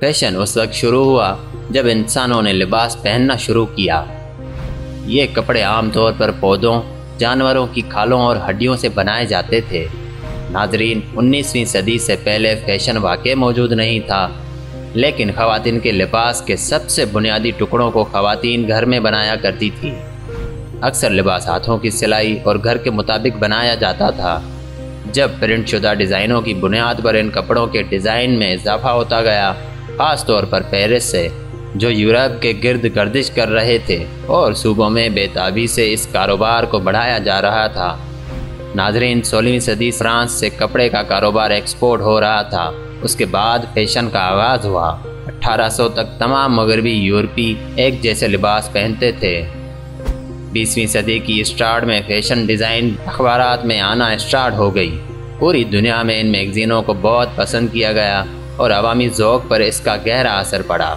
Fashion उस वक्त शुरू हुआ जब इंसानों ने लिबास पहनना शुरू किया। ये कपड़े आमतौर पर पौधों, जानवरों की खालों और हड्डियों से बनाए जाते थे। नाजरीन, 19वीं सदी से पहले फैशन वाकई मौजूद नहीं था, लेकिन ख़वातीन के लिबास के सबसे बुनियादी टुकड़ों को ख़वातीन घर में बनाया करती थी। अक्सर लिबास हाथों की सिलाई और घर के मुताबिक बनाया जाता था। जब प्रिंट शुदा डिज़ाइनों की बुनियाद पर इन कपड़ों के डिज़ाइन में इजाफा होता गया, ख़ास तौर पर पेरिस से, जो यूरोप के गिर्द गर्दिश कर रहे थे, और सूबों में बेताबी से इस कारोबार को बढ़ाया जा रहा था। नाजरीन, 16वीं सदी फ्रांस से कपड़े का कारोबार एक्सपोर्ट हो रहा था। उसके बाद फैशन का आगाज़ हुआ। 1800 तक तमाम मगरबी यूरोपी एक जैसे लिबास पहनते थे। 20वीं सदी की स्टार्ट में फैशन डिज़ाइन अखबारात में आना स्टार्ट हो गई। पूरी दुनिया में इन मैगज़ीनों को बहुत पसंद किया गया और अवामी ज़ौक़ पर इसका गहरा असर पड़ा।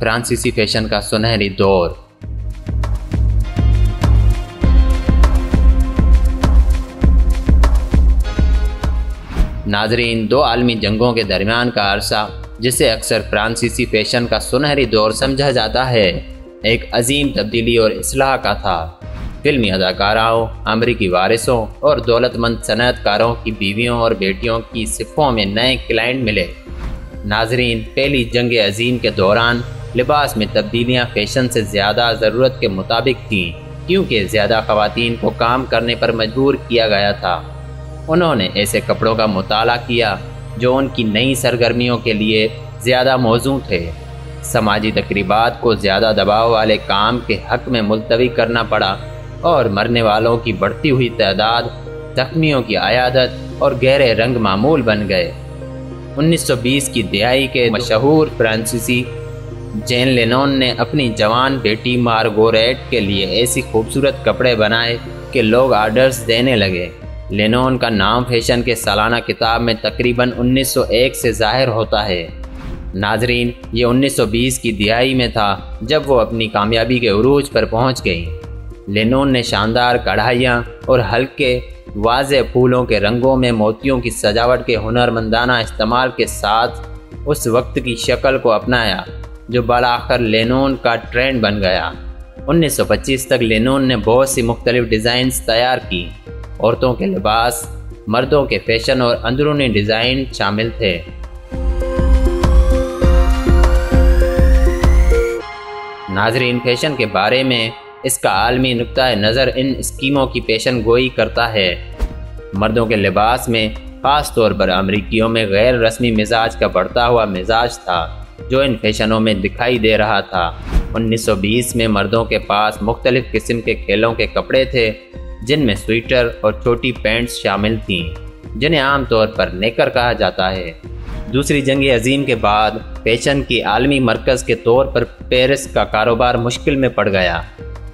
फ्रांसीसी फैशन का सुनहरी दौर। नाजरीन, दो आलमी जंगों के दरमियान का अरसा, जिसे अक्सर फ्रांसीसी फैशन का सुनहरी दौर समझा जाता है, एक अजीम तब्दीली और इस्लाह का था। फिल्मी अदाकाराओं, अमरीकी वारिसों और दौलतमंद सनअतकारों की बीवियों और बेटियों की सिफों में नए क्लाइंट मिले। नाजरीन, पहली जंग अजीम के दौरान लिबास में तब्दीलियां फैशन से ज़्यादा ज़रूरत के मुताबिक थीं, क्योंकि ज़्यादा ख़वातीन को काम करने पर मजबूर किया गया था। उन्होंने ऐसे कपड़ों का मुताला किया जो उनकी नई सरगर्मियों के लिए ज़्यादा मौजू थे। समाजी तकरीबात को ज़्यादा दबाव वाले काम के हक़ में मुलतवी करना पड़ा और मरने वालों की बढ़ती हुई तादाद, जख्मियों की आयादत और गहरे रंग मामूल बन गए। 1920 की दहाई के मशहूर फ्रांसीसी जेन लेनोन ने अपनी जवान बेटी मार्गोरेट के लिए ऐसी खूबसूरत कपड़े बनाए कि लोग आर्डर्स देने लगे। लेनोन का नाम फैशन के सालाना किताब में तकरीबन 1901 से जाहिर होता है। नाजरीन, ये 1920 की दहाई में था जब वो अपनी कामयाबी के उरूज पर पहुंच गई। लेनोन ने शानदार कढ़ाइयाँ और हल्के वाज़े फूलों के रंगों में मोतियों की सजावट के हुनरमंदाना इस्तेमाल के साथ उस वक्त की शक्ल को अपनाया, जो बालाखर लेनोन का ट्रेंड बन गया। 1925 तक लेनोन ने बहुत सी मुख्तलिफ डिज़ाइंस तैयार की। औरतों के लिबास, मर्दों के फैशन और अंदरूनी डिज़ाइन शामिल थे। नाजरीन, फैशन के बारे में इसका आलमी नुक्ता नज़र इन स्कीमों की पेशन गोई करता है। मर्दों के लिबास में ख़ास तौर पर अमरीकियों में गैर रस्मी मिजाज का बढ़ता हुआ मिजाज था, जो इन फैशनों में दिखाई दे रहा था। 1920 में मर्दों के पास मुख्तलिफ़ किस्म के खेलों के कपड़े थे, जिनमें स्वेटर और छोटी पैंट्स शामिल थीं, जिन्हें आम तौर पर नेकर कहा जाता है। दूसरी जंग अजीम के बाद फैशन की आलमी मरकज़ के तौर पर पेरिस का कारोबार मुश्किल में पड़ गया।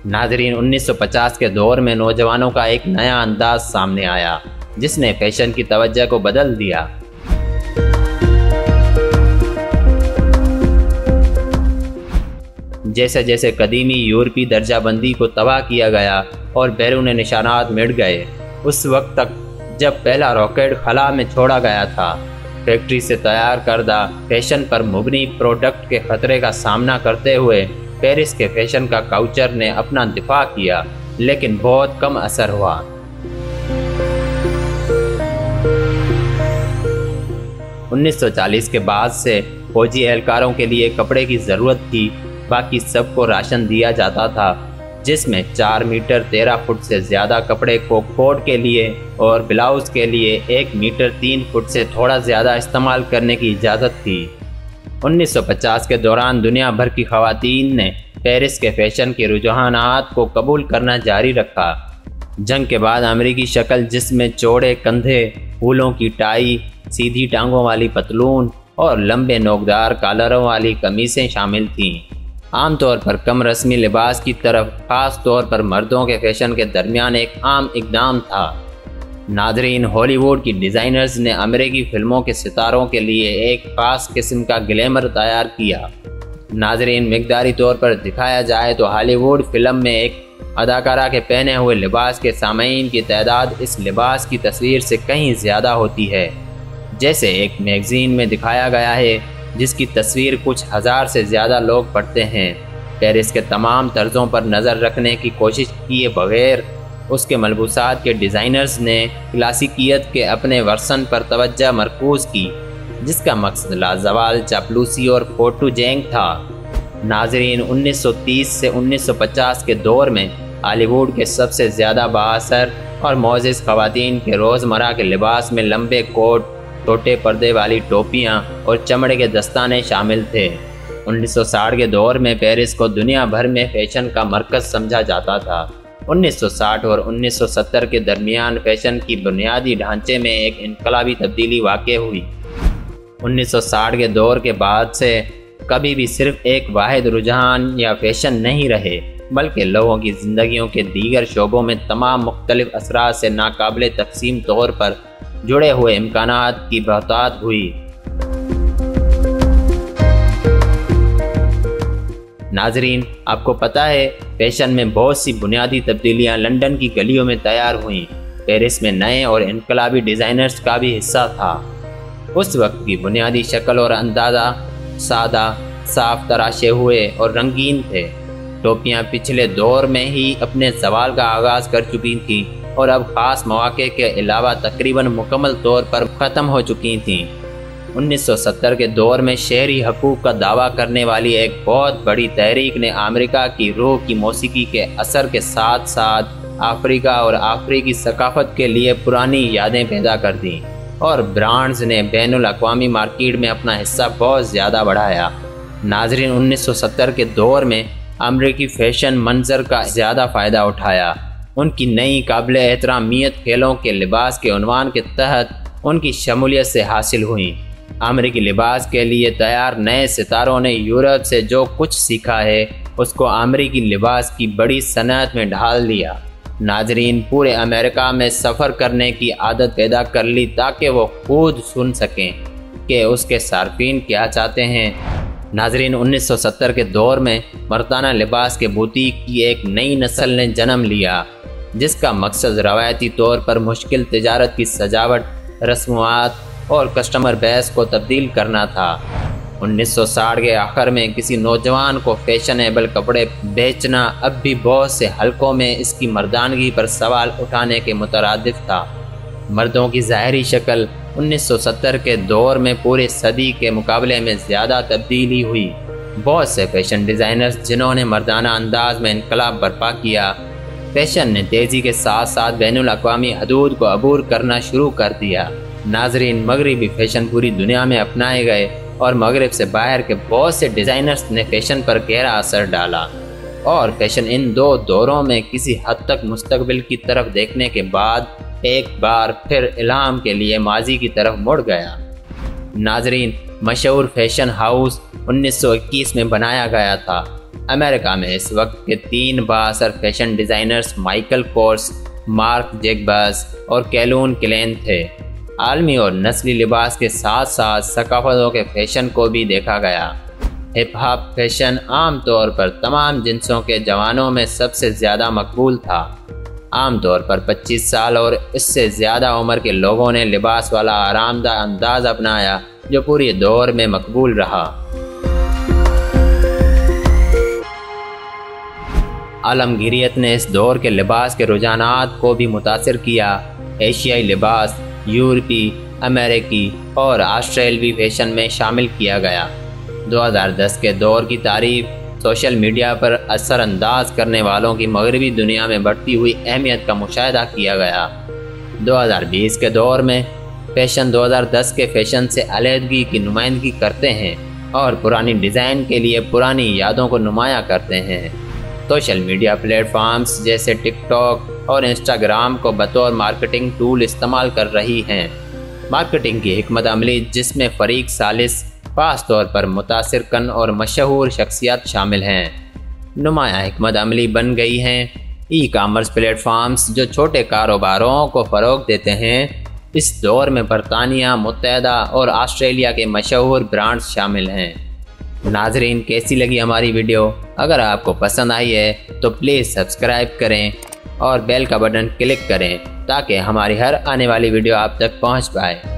नाजरीन, 1950 के दौर में नौजवानों का एक नया अंदाज सामने आया, जिसने फैशन की तवज्जो को बदल दिया। जैसे जैसे कदीमी यूरोपी दर्जाबंदी को तबाह किया गया और बैरूनी निशानात मिट गए, उस वक्त तक जब पहला रॉकेट खला में छोड़ा गया था, फैक्ट्री से तैयार करदा फैशन पर मुबनी प्रोडक्ट के खतरे का सामना करते हुए पेरिस के फैशन का काउचर ने अपना दिफा किया, लेकिन बहुत कम असर हुआ। उन्नीस सौ 40 के बाद से फौजी एहलकारों के लिए कपड़े की ज़रूरत थी, बाकी सबको राशन दिया जाता था, जिसमें 4 मीटर 13 फुट से ज़्यादा कपड़े को कोट के लिए और ब्लाउज़ के लिए 1 मीटर 3 फुट से थोड़ा ज़्यादा इस्तेमाल करने की इजाज़त थी। 1950 के दौरान दुनिया भर की ख़वातीन ने पेरिस के फैशन के रुझानात को कबूल करना जारी रखा। जंग के बाद अमरीकी शक्ल, जिसमें चौड़े कंधे, फूलों की टाई, सीधी टांगों वाली पतलून और लंबे नोकदार कॉलरों वाली कमीज़ें शामिल थीं, आमतौर पर कम रस्मी लिबास की तरफ ख़ास तौर पर मर्दों के फैशन के दरमियान एक आम इकदाम था। नाजरीन, हॉलीवुड की डिज़ाइनर्स ने अमेरिकी फ़िल्मों के सितारों के लिए एक ख़ास किस्म का ग्लैमर तैयार किया। नाजरीन, मिकदारी तौर पर दिखाया जाए तो हॉलीवुड फिल्म में एक अदाकारा के पहने हुए लिबास के सामाईन की तादाद इस लिबास की तस्वीर से कहीं ज़्यादा होती है। जैसे एक मैगज़ीन में दिखाया गया है जिसकी तस्वीर कुछ हज़ार से ज़्यादा लोग पढ़ते हैं। पेरिस के तमाम तर्जों पर नज़र रखने की कोशिश किए बगैर उसके मलबूसात के डिज़ाइनर्स ने क्लासिकियत के अपने वर्सन पर तवज्जो मरकूज़ की, जिसका मकसद लाजवाल चापलूसी और फोटोजेंग था। नाजरीन 1930 से 1950 के दौर में हॉलीवुड के सबसे ज़्यादा बाअसर और मोअज़्ज़ज़ ख़वातीन के रोज़मर्रा के लिबास में लंबे कोट, छोटे पर्दे वाली टोपियाँ और चमड़े के दस्ताने शामिल थे। 1960 के दौर में पेरिस को दुनिया भर में फैशन का मरकज़ समझा जाता था। 1960 और 1970 के दरमियान फैशन की बुनियादी ढांचे में एक इनकलाबी तब्दीली वाक़ हुई। 1960 के दौर के बाद से कभी भी सिर्फ एक वाहिद रुझान या फैशन नहीं रहे, बल्कि लोगों की ज़िंदगियों के दीगर शोबों में तमाम मुख्तलिफ असरात से नाकाबिल तकसीम तौर पर जुड़े हुए इम्कानात की बहतात हुई। नाजरीन, आपको पता है फैशन में बहुत सी बुनियादी तब्दीलियाँ लंदन की गलियों में तैयार हुईं। पेरिस में नए और इनकलाबी डिज़ाइनर्स का भी हिस्सा था। उस वक्त की बुनियादी शक्ल और अंदाज़ा सादा, साफ तराशे हुए और रंगीन थे। टोपियाँ पिछले दौर में ही अपने सवाल का आगाज़ कर चुकी थी और अब ख़ास मौक़े के अलावा तकरीबन मुकम्मल तौर पर ख़त्म हो चुकी थीं। 1970 के दौर में शहरी हकूक़ का दावा करने वाली एक बहुत बड़ी तहरीक ने अमेरिका की रूह की मौसीकी के असर के साथ साथ अफ्रीका और अफ्रीकी सकाफ़त के लिए पुरानी यादें पैदा कर दीं और ब्रांड्स ने बैनुल अक़वामी मार्केट में अपना हिस्सा बहुत ज़्यादा बढ़ाया। नाजरीन 1970 के दौर में अमेरिकी फ़ैशन मंजर का ज़्यादा फ़ायदा उठाया। उनकी नई काबिल एहतरामियत खेलों के लिबास के उन्वान के तहत उनकी शमूलियत से हासिल हुई। अमेरिकी लिबास के लिए तैयार नए सितारों ने यूरोप से जो कुछ सीखा है उसको अमेरिकी लिबास की बड़ी सनअत में ढाल दिया। नाजरीन, पूरे अमेरिका में सफ़र करने की आदत पैदा कर ली ताकि वो खुद सुन सकें कि उसके सार्फिन क्या चाहते हैं। नाजरीन 1970 के दौर में मर्दाना लिबास के बुटीक की एक नई नस्ल ने जन्म लिया, जिसका मकसद रवायती तौर पर मुश्किल तिजारत की सजावट, रस्मात और कस्टमर बेस को तब्दील करना था। 1960 के आखिर में किसी नौजवान को फैशनेबल कपड़े बेचना अब भी बहुत से हलकों में इसकी मर्दानगी पर सवाल उठाने के मुतरादिफ था। मर्दों की ज़ाहरी शक्ल 1970 के दौर में पूरे सदी के मुकाबले में ज़्यादा तब्दीली हुई। बहुत से फैशन डिज़ाइनर्स जिन्होंने मर्दाना अंदाज में इनकलाब बर्पा किया, फैशन ने तेज़ी के साथ साथ बैनुल अक़वामी हदूद को अबूर करना शुरू कर दिया। नाजरीन, मगरबी फ़ैशन पूरी दुनिया में अपनाए गए और मगरब से बाहर के बहुत से डिज़ाइनर्स ने फैशन पर गहरा असर डाला और फैशन इन दो दौरों में किसी हद तक मुस्तकबिल की तरफ देखने के बाद एक बार फिर इल्हाम के लिए माजी की तरफ मुड़ गया। नाजरीन, मशहूर फैशन हाउस 1921 में बनाया गया था। अमेरिका में इस वक्त के तीन बाअसर fashion designers Michael Kors, Marc Jacobs और कैलविन क्लेन थे। आलमी और नस्ली लिबास के साथ साथ सकाफ़तों के फैशन को भी देखा गया। हिप हॉप फैशन आम तौर पर तमाम जिनसों के जवानों में सबसे ज़्यादा मकबूल था। आम तौर पर 25 साल और इससे ज़्यादा उम्र के लोगों ने लिबास वाला आरामदायक अंदाज अपनाया जो पूरे दौर में मकबूल रहा। आलमगीरियत ने इस दौर के लिबास के रुझानात को भी मुतासर किया। एशियाई लिबास यूरोपी, अमेरिकी और ऑस्ट्रेलवी फैशन में शामिल किया गया। 2010 के दौर की तारीफ सोशल मीडिया पर असरअंदाज करने वालों की मगरबी दुनिया में बढ़ती हुई अहमियत का मुशाहिदा किया गया। 2020 के दौर में फैशन 2010 के फैशन से अलहदगी की नुमाइंदगी करते हैं और पुरानी डिज़ाइन के लिए पुरानी यादों को नुमाया करते हैं। सोशल मीडिया प्लेटफॉर्म्स जैसे टिकटॉक और इंस्टाग्राम को बतौर मार्केटिंग टूल इस्तेमाल कर रही हैं। मार्केटिंग की हिकमत अमली जिसमें फरीक सालिस, ख़ास तौर पर मुतासिर कन और मशहूर शख्सियात शामिल हैं, नुमाया हिकमत अमली बन गई हैं। ई कामर्स प्लेटफॉर्म्स जो छोटे कारोबारों को फ़रोग देते हैं, इस दौर में बरतानिया, मुत्तहदा और ऑस्ट्रेलिया के मशहूर ब्रांड्स शामिल हैं। नाजरीन कैसी लगी हमारी वीडियो? अगर आपको पसंद आई है तो प्लीज़ सब्सक्राइब करें और बेल का बटन क्लिक करें ताकि हमारी हर आने वाली वीडियो आप तक पहुंच पाए।